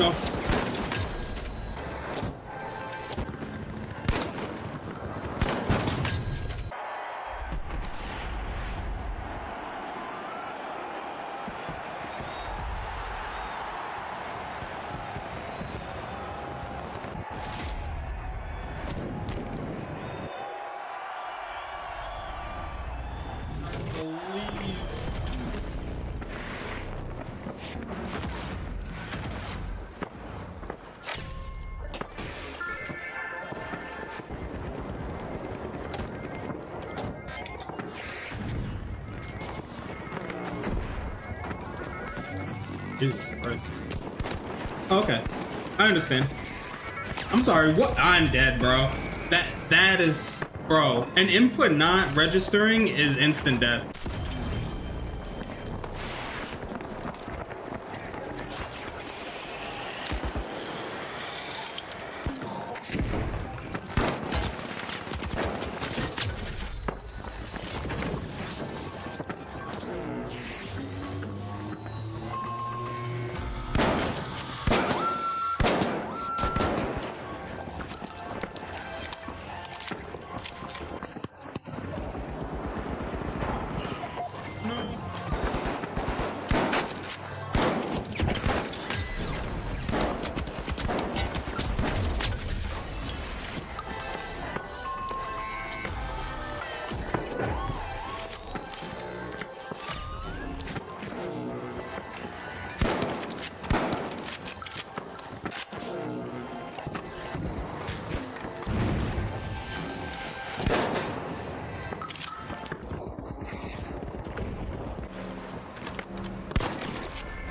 no. Jesus Christ. Okay, I understand. I'm sorry, what? I'm dead, bro. That is, bro. An input not registering is instant death.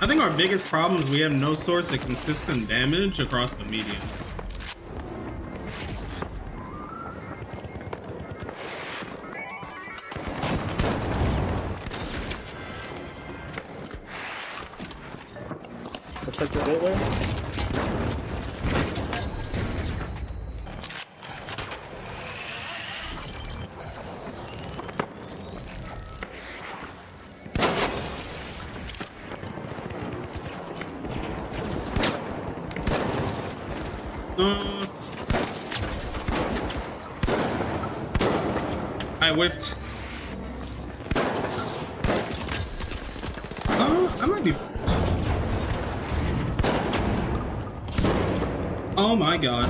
I think our biggest problem is we have no source of consistent damage across the medium. Let's take the gateway. I whiffed. Oh, I might be. Oh my god.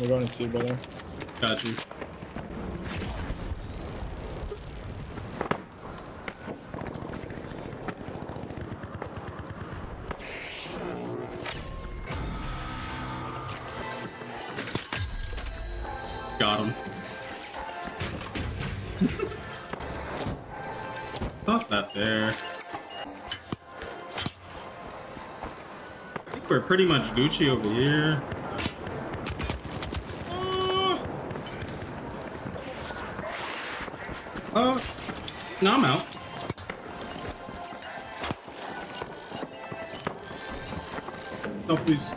We're going to see, brother. Got you. Got him. Toss that there. I think we're pretty much Gucci over here. No, I'm out. No, please.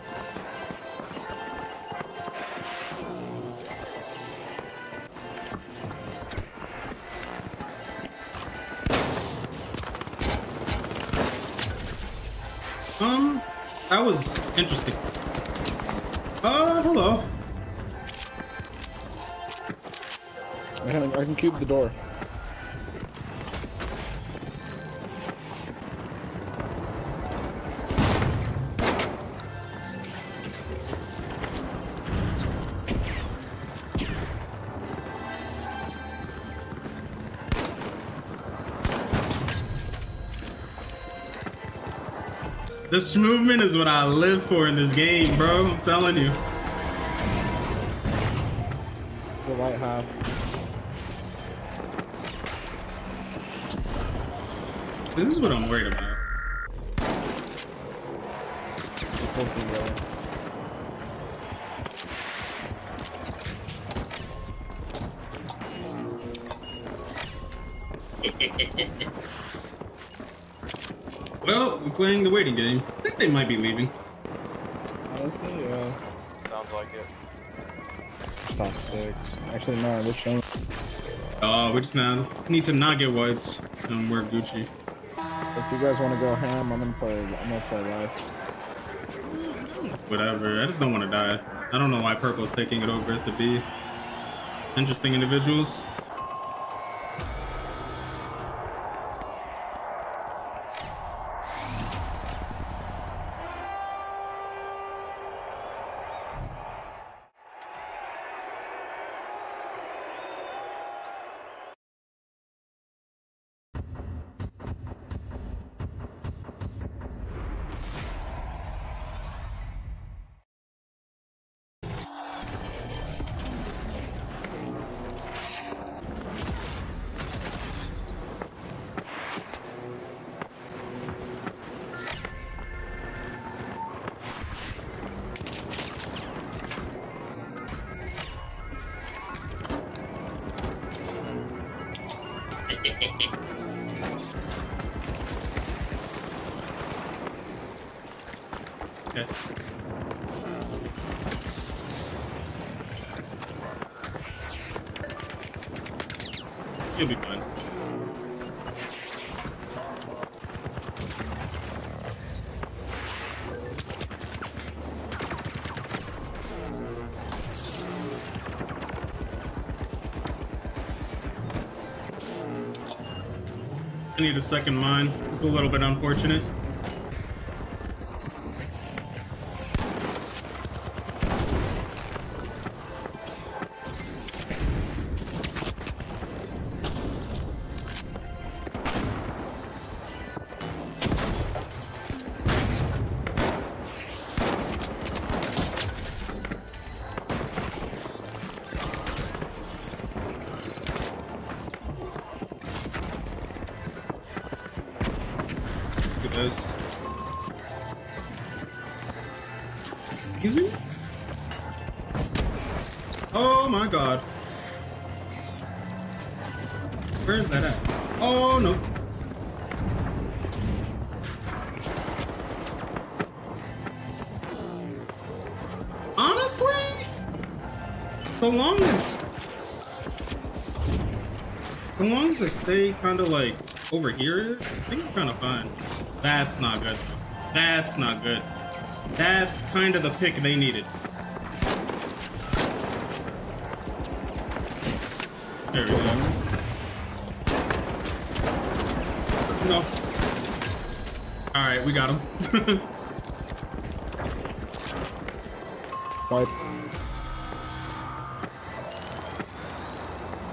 That was interesting. Hello. I can keep the door. This movement is what I live for in this game, bro. I'm telling you. The light half. This is what I'm worried about. Well, we're playing the waiting game. I think they might be leaving. Honestly, yeah. Sounds like it. Top six. Actually, no, we're chilling. We just now need to not get wiped and wear Gucci. If you guys want to go ham, I'm gonna play live. Whatever. I just don't want to die. I don't know why Purple is taking it over to be interesting individuals. Okay. You'll be fine. I need a second mine. It's a little bit unfortunate. Excuse me? Oh my god. Where is that at? Oh no. Honestly, the longest I stay kind of like over here, I think I'm kind of fine. That's not good. That's not good. That's kind of the pick they needed. There we go. No. Alright, we got him. Wipe.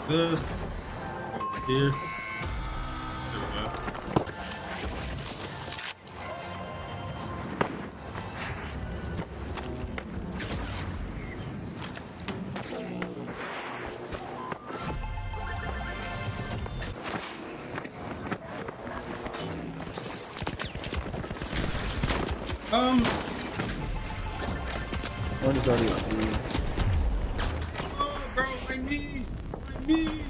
This. Over here. One is already on me. Oh, bro, my knee! My knee!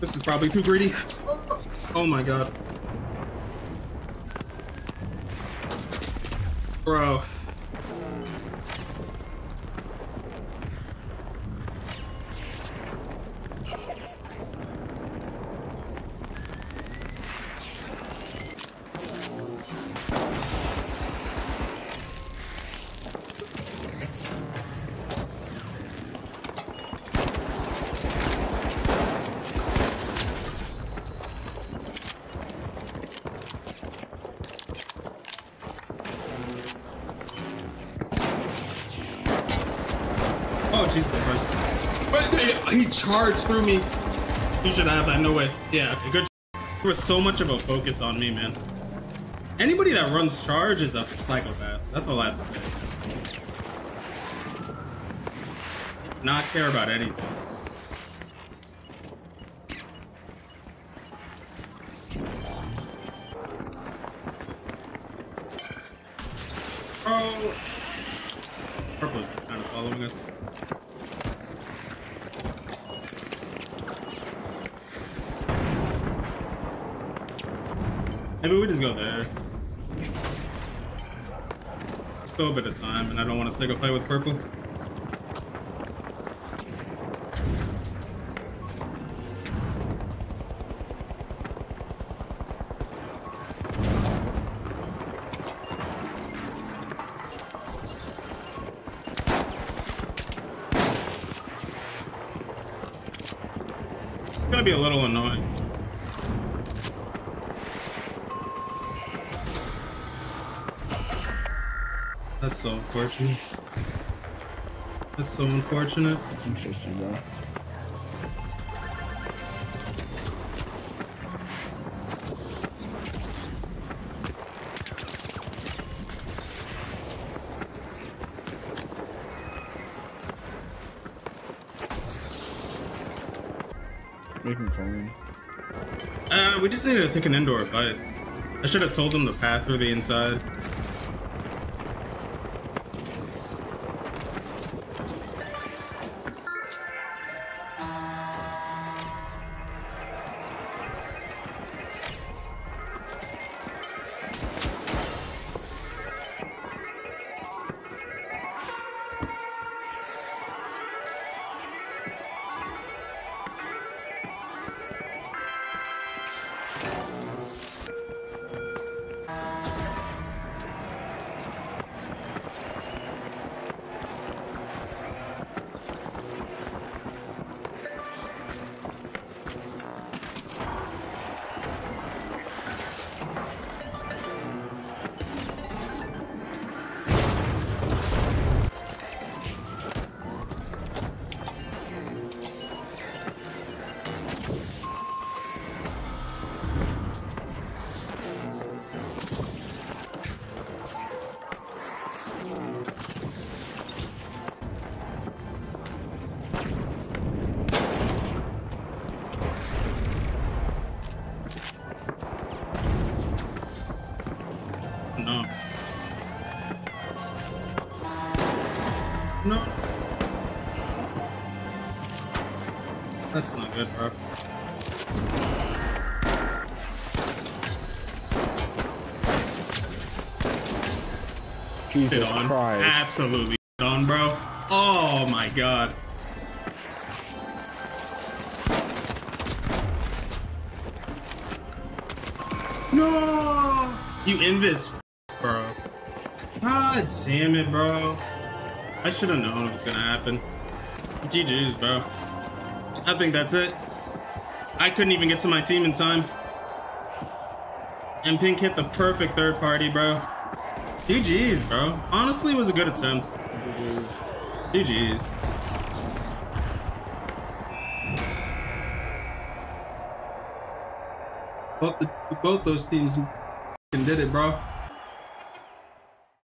This is probably too greedy. Oh my god. Bro. Oh, Jesus Christ. But he charged through me. You should have that. No way. Yeah, good. There was so much of a focus on me, man. Anybody that runs charge is a psychopath. That's all I have to say. Not care about anything. Oh. Purple is just kind of following us. Maybe we just go there. still a bit of time, and I don't want to take a fight with purple. It's gonna be a little annoying. That's so unfortunate. That's so unfortunate. Interesting, though. We can call in. We just needed to take an indoor fight. I should have told them the path through the inside. No. That's not good, bro. Jesus Christ. Absolutely done, bro. Oh my god. No! You in this, bro. God damn it, bro. I should have known it was gonna happen. GG's, bro. I think that's it. I couldn't even get to my team in time. And Pink hit the perfect third party, bro. GG's, bro. Honestly, it was a good attempt. GG's. GG's. Both those teams did it, bro.